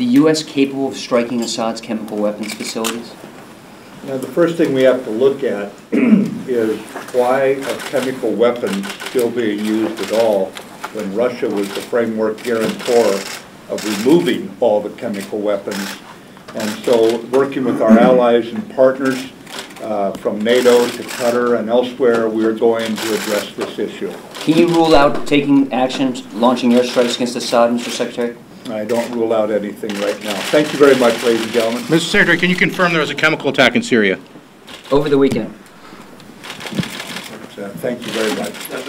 the U.S. capable of striking Assad's chemical weapons facilities? Now, the first thing we have to look at is why are chemical weapons still being used at all when Russia was the framework guarantor of removing all the chemical weapons. And so working with our allies and partners from NATO to Qatar and elsewhere, we're going to address this issue. Can you rule out taking actions, launching airstrikes against Assad, Mr. Secretary? I don't rule out anything right now. Thank you very much, ladies and gentlemen. Mr. Secretary, can you confirm there was a chemical attack in Syria? Over the weekend. Thank you very much.